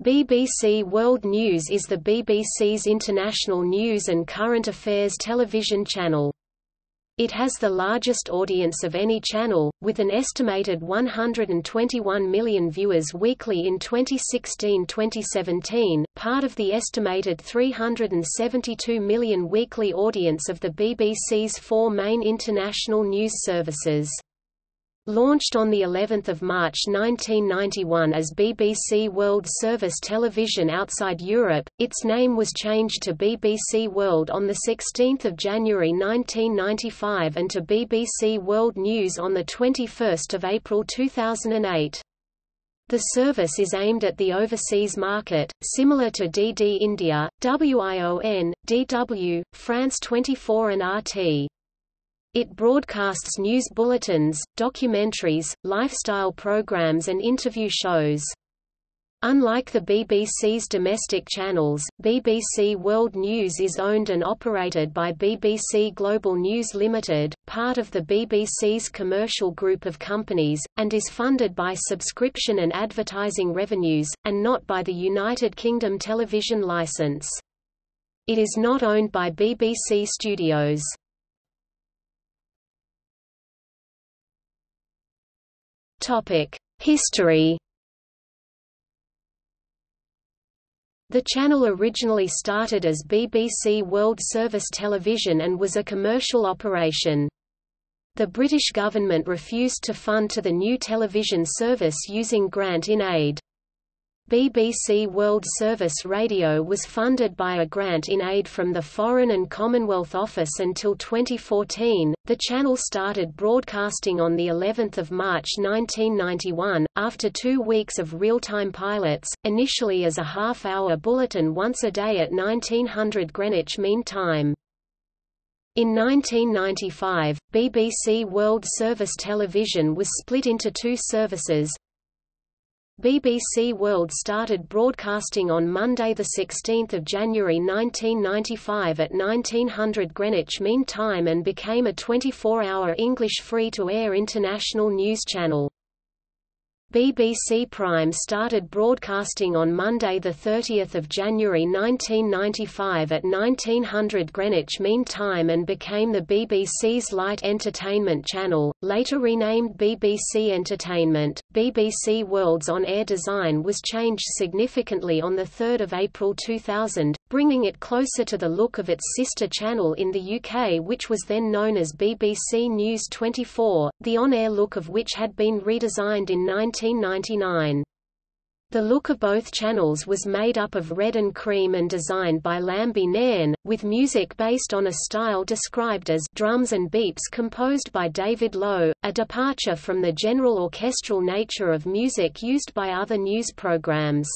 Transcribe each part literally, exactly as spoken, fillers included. B B C World News is the B B C's international news and current affairs television channel. It has the largest audience of any channel, with an estimated one hundred twenty-one million viewers weekly in twenty sixteen to twenty seventeen, part of the estimated three hundred seventy-two million weekly audience of the B B C's four main international news services. Launched on the eleventh of March nineteen ninety-one as B B C World Service Television outside Europe, its name was changed to B B C World on the sixteenth of January nineteen ninety-five and to B B C World News on the twenty-first of April two thousand eight. The service is aimed at the overseas market, similar to D D India, WION, D W, France twenty-four and R T. It broadcasts news bulletins, documentaries, lifestyle programs and interview shows. Unlike the B B C's domestic channels, B B C World News is owned and operated by B B C Global News Limited, part of the B B C's commercial group of companies, and is funded by subscription and advertising revenues, and not by the United Kingdom television licence. It is not owned by B B C Studios. History. The channel originally started as B B C World Service Television and was a commercial operation. The British government refused to fund to the new television service using grant in aid. B B C World Service Radio was funded by a grant in aid from the Foreign and Commonwealth Office until twenty fourteen. The channel started broadcasting on the eleventh of March nineteen ninety-one after two weeks of real-time pilots, initially as a half-hour bulletin once a day at nineteen hundred Greenwich Mean Time. In nineteen ninety-five, B B C World Service Television was split into two services. B B C World started broadcasting on Monday, the sixteenth of January nineteen ninety-five at nineteen hundred Greenwich Mean Time and became a twenty-four hour English free-to-air international news channel. B B C Prime started broadcasting on Monday, the thirtieth of January nineteen ninety-five at nineteen hundred Greenwich Mean Time and became the B B C's Light Entertainment Channel, later renamed B B C Entertainment. B B C World's on-air design was changed significantly on the third of April two thousand, bringing it closer to the look of its sister channel in the U K, which was then known as B B C News twenty-four, the on-air look of which had been redesigned in nineteen ninety-nine. The look of both channels was made up of red and cream and designed by Lambie Nairn, with music based on a style described as drums and beats composed by David Lowe, a departure from the general orchestral nature of music used by other news programs.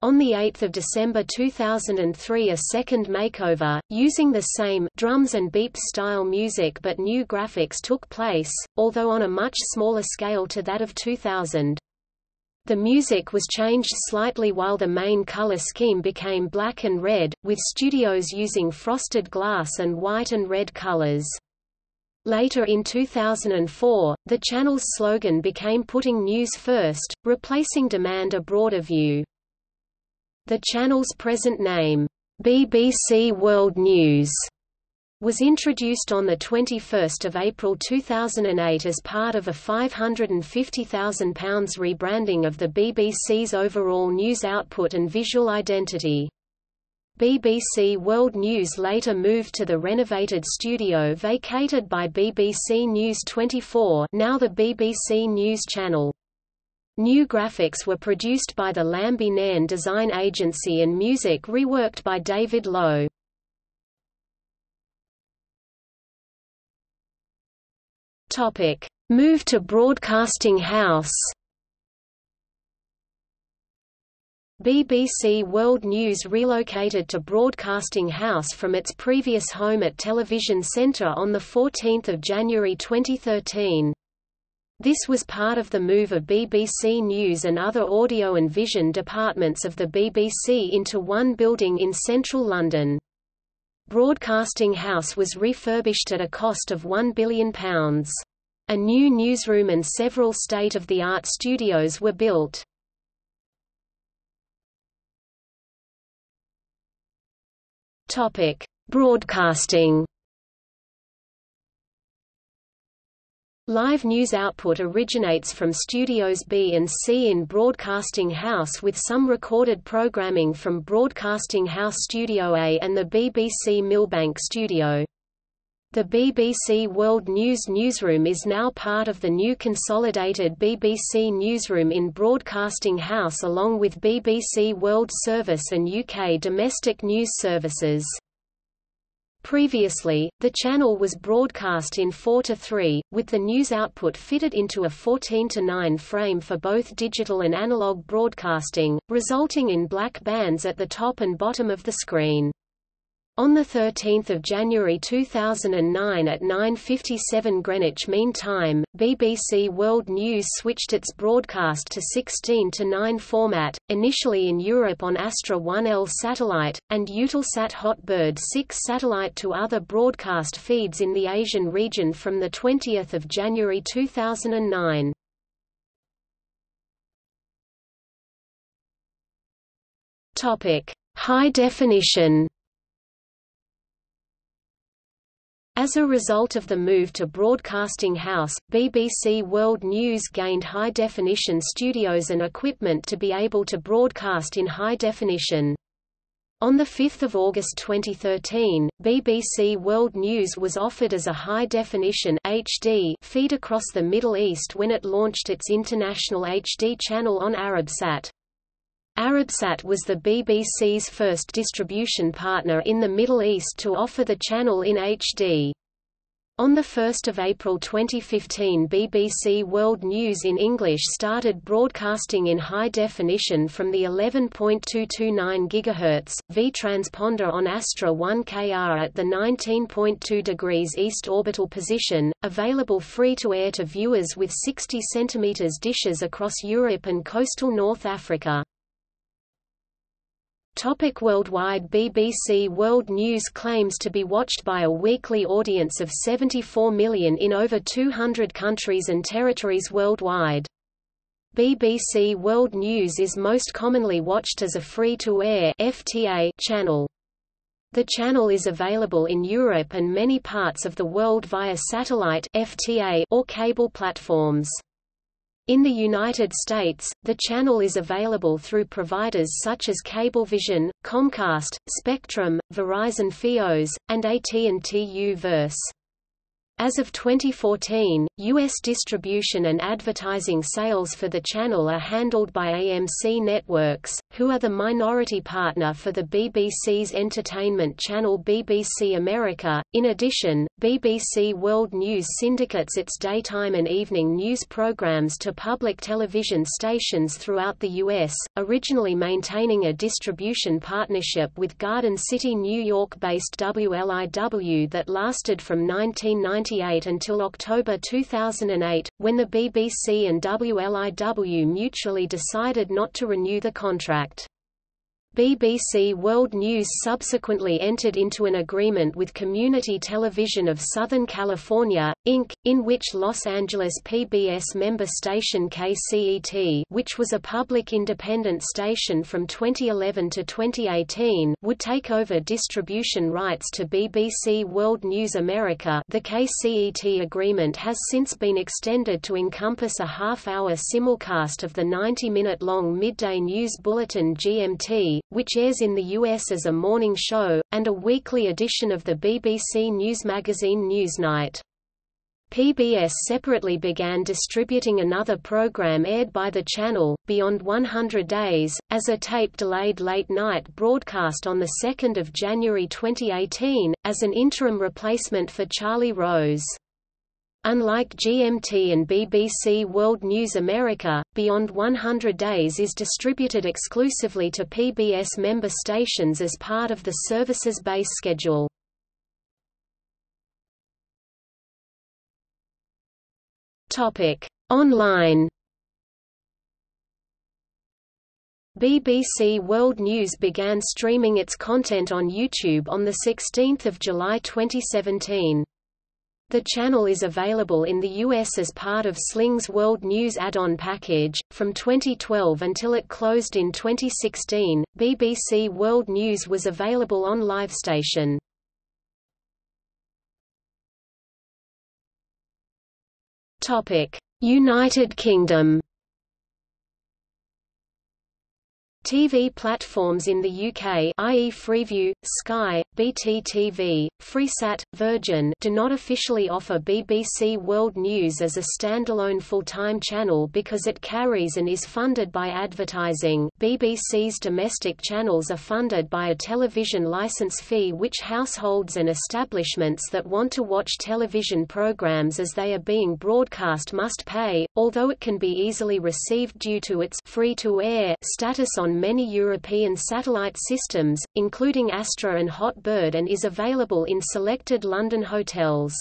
On the eighth of December two thousand three, a second makeover, using the same drums and beeps style music but new graphics took place, although on a much smaller scale to that of two thousand. The music was changed slightly while the main color scheme became black and red, with studios using frosted glass and white and red colors. Later in two thousand four, the channel's slogan became Putting News First, replacing Demand a Broader View. The channel's present name, B B C World News, was introduced on the twenty-first of April two thousand eight as part of a five hundred fifty thousand pounds rebranding of the B B C's overall news output and visual identity. B B C World News later moved to the renovated studio vacated by B B C News twenty-four, now the B B C News Channel. New graphics were produced by the Lambie Nairn design agency and music reworked by David Lowe. Topic: Move to Broadcasting House. B B C World News relocated to Broadcasting House from its previous home at Television Centre on the fourteenth of January twenty thirteen. This was part of the move of B B C News and other audio and vision departments of the B B C into one building in central London. Broadcasting House was refurbished at a cost of one billion pounds. A new newsroom and several state-of-the-art studios were built. Topic: Broadcasting. Live news output originates from Studios B and C in Broadcasting House, with some recorded programming from Broadcasting House Studio A and the B B C Millbank Studio. The B B C World News newsroom is now part of the new consolidated B B C newsroom in Broadcasting House, along with B B C World Service and U K domestic news services. Previously, the channel was broadcast in four to three, with the news output fitted into a fourteen to nine frame for both digital and analog broadcasting, resulting in black bands at the top and bottom of the screen. On thirteenth of January two thousand nine at nine fifty-seven Greenwich Mean Time, B B C World News switched its broadcast to sixteen to nine format, initially in Europe on Astra one L satellite, and Eutelsat Hotbird six satellite to other broadcast feeds in the Asian region from twentieth of January two thousand nine. High definition. As a result of the move to Broadcasting House, B B C World News gained high-definition studios and equipment to be able to broadcast in high definition. On fifth of August twenty thirteen, B B C World News was offered as a high-definition H D feed across the Middle East when it launched its international H D channel on Arabsat. Arabsat was the B B C's first distribution partner in the Middle East to offer the channel in H D. On first of April twenty fifteen, B B C World News in English started broadcasting in high definition from the eleven point two two nine gigahertz, V transponder on Astra one K R at the nineteen point two degrees east orbital position, available free-to-air to viewers with sixty centimeter dishes across Europe and coastal North Africa. Topic: worldwide. B B C World News claims to be watched by a weekly audience of seventy-four million in over two hundred countries and territories worldwide. B B C World News is most commonly watched as a free-to-air (F T A) channel. The channel is available in Europe and many parts of the world via satellite (F T A) or cable platforms. In the United States, the channel is available through providers such as Cablevision, Comcast, Spectrum, Verizon Fios, and A T and T U-Verse. As of twenty fourteen, U S distribution and advertising sales for the channel are handled by A M C Networks, who are the minority partner for the B B C's entertainment channel B B C America. In addition, B B C World News syndicates its daytime and evening news programs to public television stations throughout the U S, originally maintaining a distribution partnership with Garden City, New York-based W L I W that lasted from nineteen ninety-eight until October two thousand eight, when the B B C and W L I W mutually decided not to renew the contract. B B C World News subsequently entered into an agreement with Community Television of Southern California, Incorporated, in which Los Angeles P B S member station K C E T, which was a public independent station from twenty eleven to twenty eighteen, would take over distribution rights to B B C World News America. The K C E T agreement has since been extended to encompass a half-hour simulcast of the ninety-minute-long midday news bulletin G M T, which airs in the U S as a morning show, and a weekly edition of the B B C news magazine Newsnight. P B S separately began distributing another program aired by the channel, Beyond one hundred days, as a tape-delayed late-night broadcast on second of January twenty eighteen, as an interim replacement for Charlie Rose. Unlike G M T and B B C World News America, Beyond one hundred days is distributed exclusively to P B S member stations as part of the service's base schedule. Online. B B C World News began streaming its content on YouTube on sixteenth of July twenty seventeen. The channel is available in the U S as part of Sling's World News add-on package. From twenty twelve until it closed in twenty sixteen, B B C World News was available on Livestation. Topic: United Kingdom. T V platforms in the U K, that is Freeview, Sky, B T T V, Freesat, Virgin, do not officially offer B B C World News as a standalone full-time channel because it carries and is funded by advertising. B B C's domestic channels are funded by a television licence fee, which households and establishments that want to watch television programmes as they are being broadcast must pay, although it can be easily received due to its free-to-air status on many European satellite systems, including Astra and Hotbird, and is available in selected London hotels.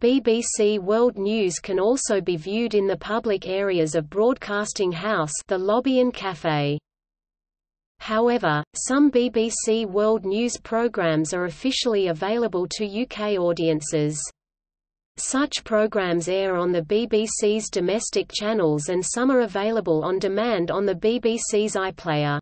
B B C World News can also be viewed in the public areas of Broadcasting House, the lobby and cafe. However, some B B C World News programmes are officially available to U K audiences. Such programs air on the B B C's domestic channels, and some are available on demand on the B B C's iPlayer.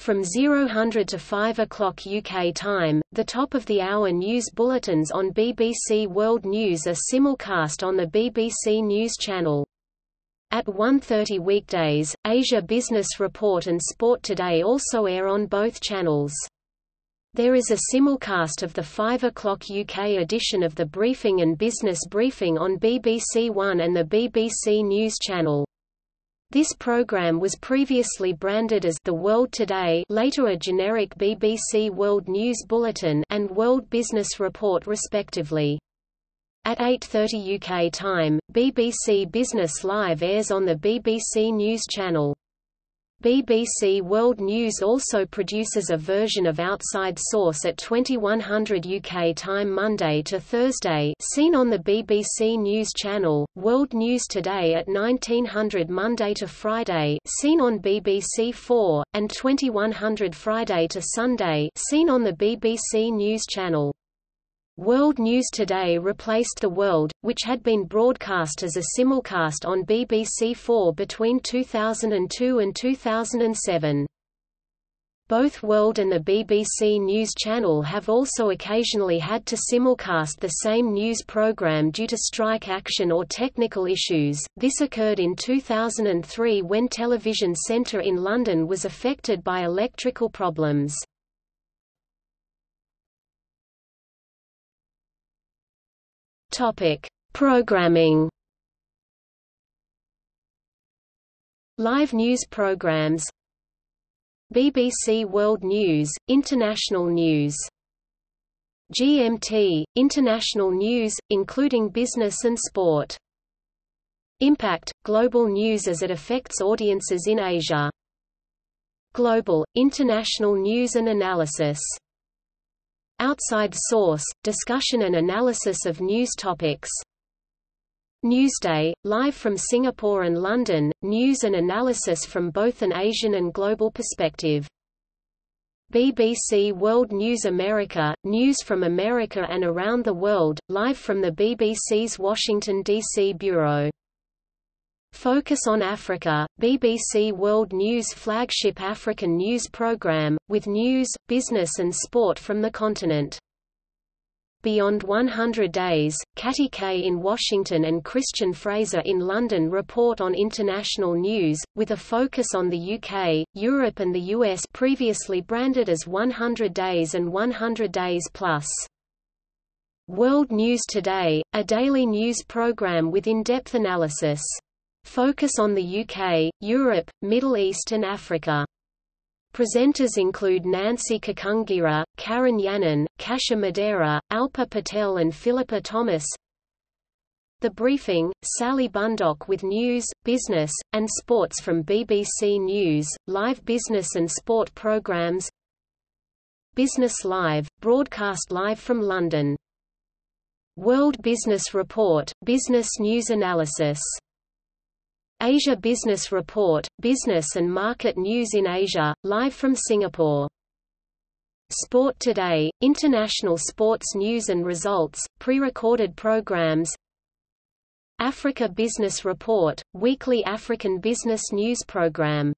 From zero hundred to five o'clock U K time, the top-of-the-hour news bulletins on B B C World News are simulcast on the B B C News channel. At one thirty weekdays, Asia Business Report and Sport Today also air on both channels. There is a simulcast of the five o'clock U K edition of the Briefing and Business Briefing on B B C One and the B B C News channel. This programme was previously branded as The World Today, later a generic B B C World News Bulletin, and World Business Report respectively. At eight thirty U K time, B B C Business Live airs on the B B C News channel. B B C World News also produces a version of Outside Source at twenty-one hundred U K time Monday to Thursday, seen on the B B C News channel, World News Today at nineteen hundred Monday to Friday, seen on B B C four, and twenty-one hundred Friday to Sunday, seen on the B B C News channel. World News Today replaced The World, which had been broadcast as a simulcast on B B C four between two thousand two and two thousand seven. Both World and the B B C News channel have also occasionally had to simulcast the same news program due to strike action or technical issues. This occurred in two thousand three when Television Centre in London was affected by electrical problems. Topic: Programming. Live news programs. B B C World News, International News. G M T, International News, including business and sport. Impact, global news as it affects audiences in Asia. Global, international news and analysis. Outside Source, discussion and analysis of news topics. Newsday, live from Singapore and London, news and analysis from both an Asian and global perspective. B B C World News America, news from America and around the world, live from the B B C's Washington, D C bureau. Focus on Africa, B B C World News flagship African news program, with news, business and sport from the continent. Beyond one hundred Days, Katty Kay in Washington and Christian Fraser in London report on international news, with a focus on the U K, Europe and the U S, previously branded as one hundred Days and one hundred Days Plus. World News Today, a daily news program with in-depth analysis. Focus on the U K, Europe, Middle East and Africa. Presenters include Nancy Kakungira, Karen Yannan, Kasha Madeira, Alpa Patel and Philippa Thomas. The Briefing, Sally Bundock with news, business, and sports from B B C News, live business and sport programmes. Business Live, broadcast live from London. World Business Report, business news analysis. Asia Business Report, business and market news in Asia, live from Singapore. Sport Today, international sports news and results, pre-recorded programs. Africa Business Report, weekly African business news program.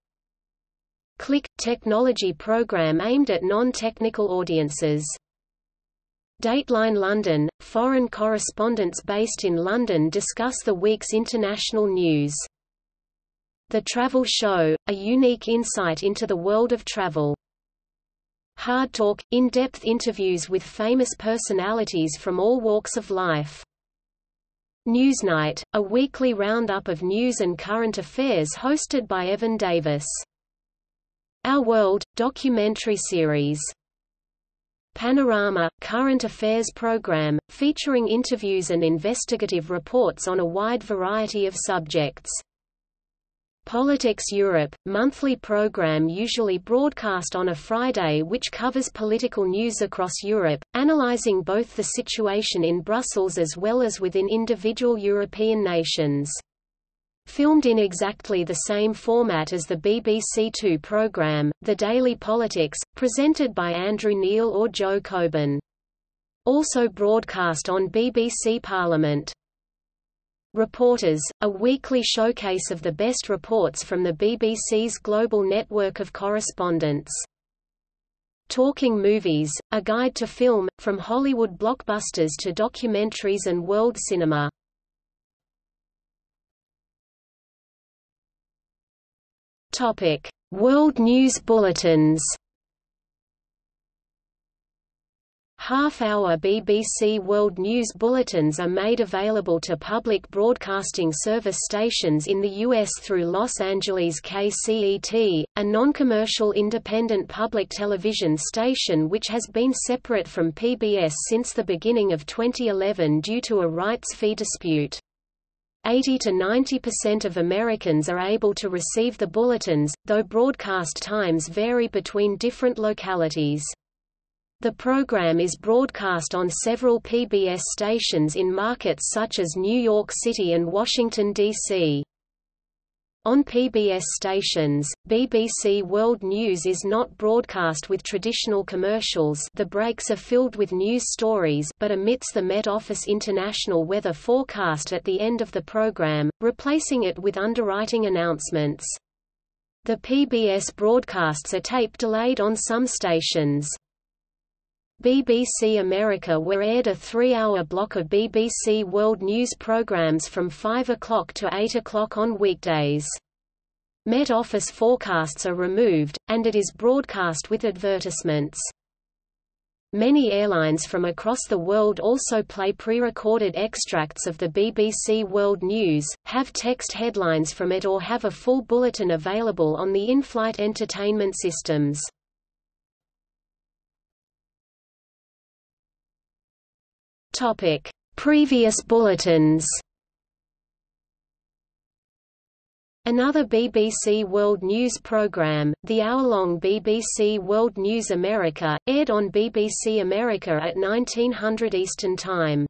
Click, technology program aimed at non-technical audiences. Dateline London, foreign correspondents based in London discuss the week's international news. The Travel Show, a unique insight into the world of travel. Hard Talk – in-depth interviews with famous personalities from all walks of life. Newsnight – a weekly roundup of news and current affairs hosted by Evan Davis. Our World – documentary series. Panorama – current affairs program, featuring interviews and investigative reports on a wide variety of subjects. Politics Europe – monthly program usually broadcast on a Friday which covers political news across Europe, analysing both the situation in Brussels as well as within individual European nations. Filmed in exactly the same format as the B B C Two program, The Daily Politics, presented by Andrew Neil or Joe Coburn. Also broadcast on B B C Parliament. Reporters, a weekly showcase of the best reports from the B B C's global network of correspondents. Talking Movies, a guide to film, from Hollywood blockbusters to documentaries and world cinema. Topic: World News Bulletins. Half-hour B B C World News bulletins are made available to public broadcasting service stations in the U S through Los Angeles K C E T, a non-commercial independent public television station which has been separate from P B S since the beginning of twenty eleven due to a rights fee dispute. eighty to ninety percent of Americans are able to receive the bulletins, though broadcast times vary between different localities. The program is broadcast on several P B S stations in markets such as New York City and Washington, D C On P B S stations, B B C World News is not broadcast with traditional commercials, the breaks are filled with news stories, but omits the Met Office international weather forecast at the end of the program, replacing it with underwriting announcements. The P B S broadcasts are tape-delayed on some stations. B B C America were aired a three-hour block of B B C World News programs from five o'clock to eight o'clock on weekdays. Met Office forecasts are removed, and it is broadcast with advertisements. Many airlines from across the world also play pre-recorded extracts of the B B C World News, have text headlines from it or have a full bulletin available on the in-flight entertainment systems. Topic: Previous bulletins. Another B B C World News program, the hour-long B B C World News America, aired on B B C America at nineteen hundred Eastern Time.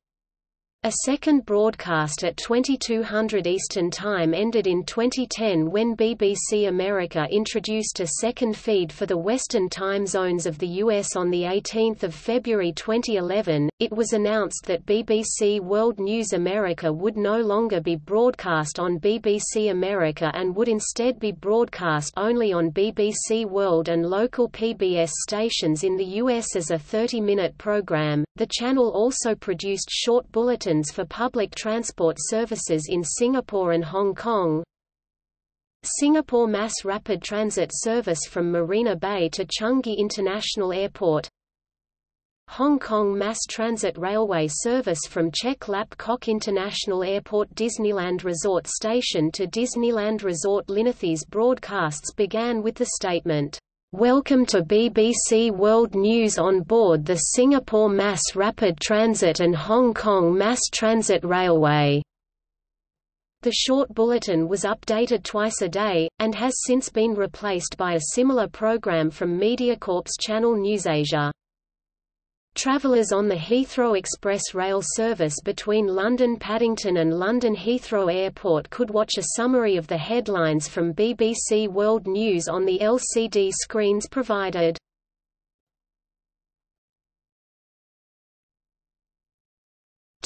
A second broadcast at twenty-two hundred Eastern Time ended in twenty ten when B B C America introduced a second feed for the Western time zones of the U S on the eighteenth of February twenty eleven. It was announced that B B C World News America would no longer be broadcast on B B C America and would instead be broadcast only on B B C World and local P B S stations in the U S as a thirty-minute program. The channel also produced short bulletins for public transport services in Singapore and Hong Kong. Singapore Mass Rapid Transit service from Marina Bay to Changi International Airport. Hong Kong Mass Transit Railway service from Chek Lap Kok International Airport Disneyland Resort Station to Disneyland Resort. Linathy's broadcasts began with the statement, "Welcome to B B C World News on board the Singapore Mass Rapid Transit and Hong Kong Mass Transit Railway." The short bulletin was updated twice a day, and has since been replaced by a similar program from MediaCorp's channel NewsAsia. Travellers on the Heathrow Express rail service between London Paddington and London Heathrow Airport could watch a summary of the headlines from B B C World News on the L C D screens provided.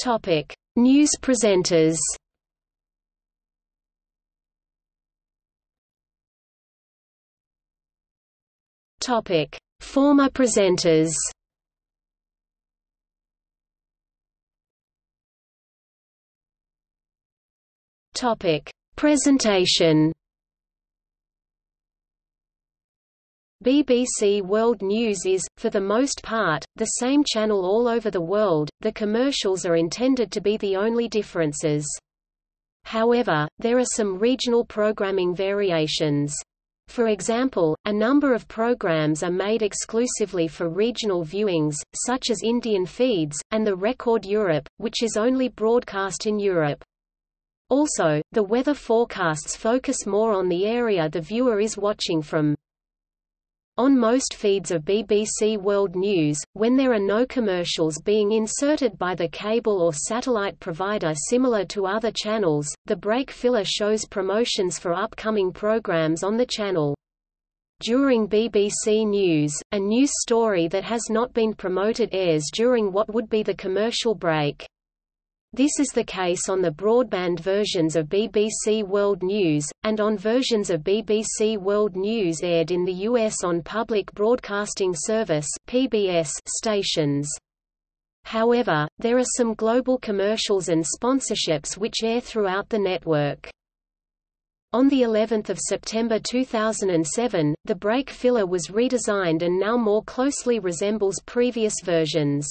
Topic: News presenters. Topic: Former presenters. Topic: Presentation. B B C World News is, for the most part, the same channel all over the world. The commercials are intended to be the only differences. However, there are some regional programming variations. For example, a number of programs are made exclusively for regional viewings, such as Indian feeds, and the Record Europe, which is only broadcast in Europe. Also, the weather forecasts focus more on the area the viewer is watching from. On most feeds of B B C World News, when there are no commercials being inserted by the cable or satellite provider similar to other channels, the break filler shows promotions for upcoming programs on the channel. During B B C News, a news story that has not been promoted airs during what would be the commercial break. This is the case on the broadband versions of B B C World News, and on versions of B B C World News aired in the U S on Public Broadcasting Service (P B S) stations. However, there are some global commercials and sponsorships which air throughout the network. On the eleventh of September two thousand seven, the break filler was redesigned and now more closely resembles previous versions.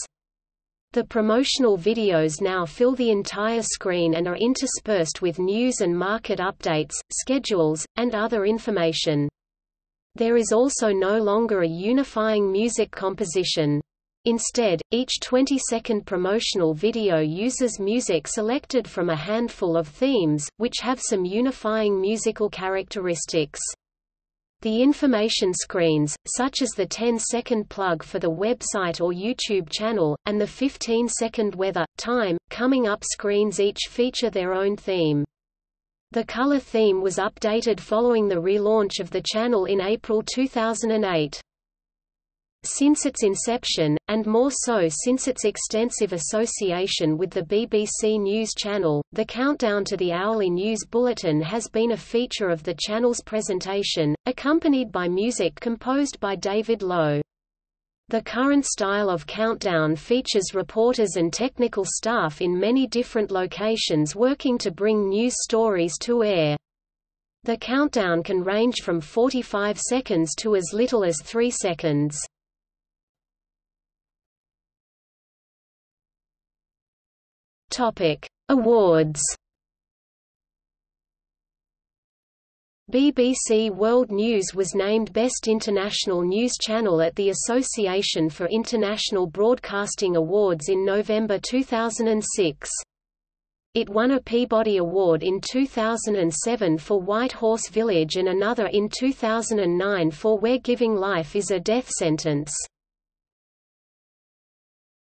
The promotional videos now fill the entire screen and are interspersed with news and market updates, schedules, and other information. There is also no longer a unifying music composition. Instead, each twenty-second promotional video uses music selected from a handful of themes, which have some unifying musical characteristics. The information screens, such as the ten-second plug for the website or YouTube channel, and the fifteen-second weather, time, coming up screens each feature their own theme. The color theme was updated following the relaunch of the channel in April two thousand eight. Since its inception, and more so since its extensive association with the B B C News Channel, the countdown to the hourly news bulletin has been a feature of the channel's presentation, accompanied by music composed by David Lowe. The current style of countdown features reporters and technical staff in many different locations working to bring news stories to air. The countdown can range from forty-five seconds to as little as three seconds. Topic: Awards. B B C World News was named Best International News Channel at the Association for International Broadcasting Awards in November two thousand six. It won a Peabody Award in two thousand seven for White Horse Village and another in two thousand nine for Where Giving Life is a Death Sentence.